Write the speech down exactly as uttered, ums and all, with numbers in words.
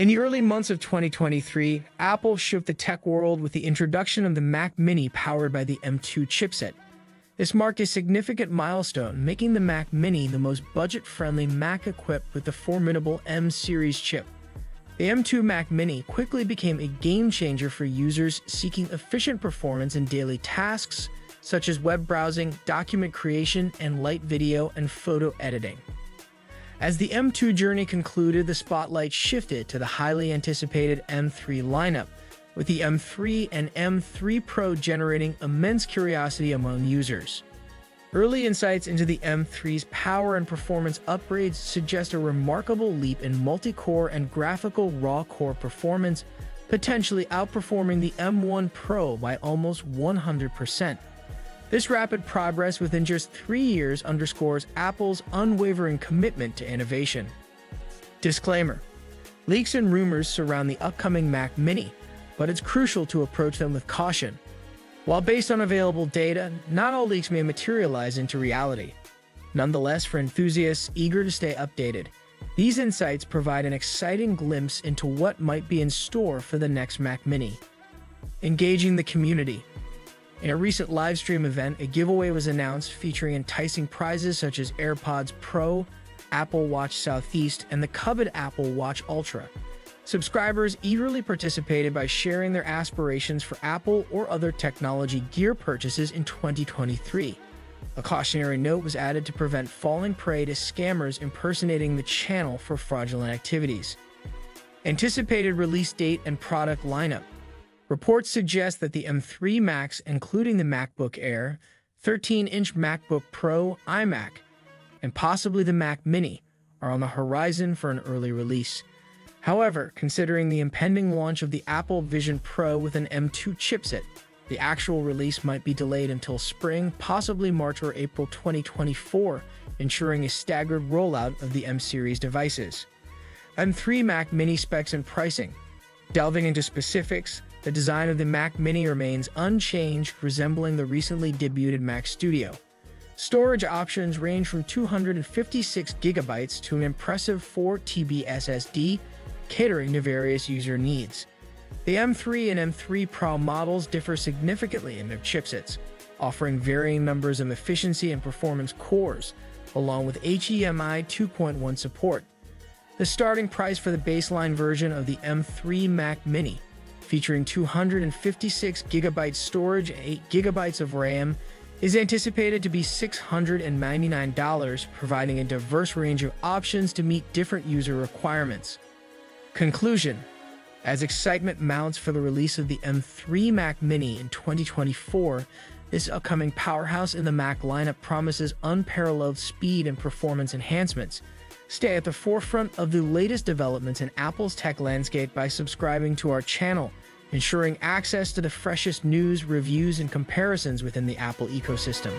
In the early months of twenty twenty-three, Apple shook the tech world with the introduction of the Mac Mini powered by the M two chipset. This marked a significant milestone, making the Mac Mini the most budget-friendly Mac equipped with the formidable M series chip. The M two Mac Mini quickly became a game-changer for users seeking efficient performance in daily tasks such as web browsing, document creation, and light video and photo editing. As the M two journey concluded, the spotlight shifted to the highly anticipated M three lineup, with the M three and M three Pro generating immense curiosity among users. Early insights into the M three's power and performance upgrades suggest a remarkable leap in multi-core and graphical raw-core performance, potentially outperforming the M one Pro by almost one hundred percent. This rapid progress within just three years underscores Apple's unwavering commitment to innovation. Disclaimer: leaks and rumors surround the upcoming Mac Mini, but it's crucial to approach them with caution. While based on available data, not all leaks may materialize into reality. Nonetheless, for enthusiasts eager to stay updated, these insights provide an exciting glimpse into what might be in store for the next Mac Mini. Engaging the community. In a recent live stream event, a giveaway was announced featuring enticing prizes such as AirPods Pro, Apple Watch Southeast, and the coveted Apple Watch Ultra. Subscribers eagerly participated by sharing their aspirations for Apple or other technology gear purchases in twenty twenty-three. A cautionary note was added to prevent falling prey to scammers impersonating the channel for fraudulent activities. Anticipated release date and product lineup. Reports suggest that the M three Max, including the MacBook Air, thirteen-inch MacBook Pro, iMac, and possibly the Mac Mini, are on the horizon for an early release. However, considering the impending launch of the Apple Vision Pro with an M two chipset, the actual release might be delayed until spring, possibly March or April twenty twenty-four, ensuring a staggered rollout of the M series devices. M three Mac Mini specs and pricing. Delving into specifics, the design of the Mac Mini remains unchanged, resembling the recently debuted Mac Studio. Storage options range from two hundred fifty-six gigabytes to an impressive four terabyte S S D, catering to various user needs. The M three and M three Pro models differ significantly in their chipsets, offering varying numbers of efficiency and performance cores, along with H D M I two point one support. The starting price for the baseline version of the M three Mac Mini, featuring two hundred fifty-six gigabyte storage and eight gigabytes of RAM, is anticipated to be six hundred ninety-nine dollars, providing a diverse range of options to meet different user requirements. Conclusion: as excitement mounts for the release of the M three Mac Mini in twenty twenty-four, this upcoming powerhouse in the Mac lineup promises unparalleled speed and performance enhancements. Stay at the forefront of the latest developments in Apple's tech landscape by subscribing to our channel, ensuring access to the freshest news, reviews, and comparisons within the Apple ecosystem.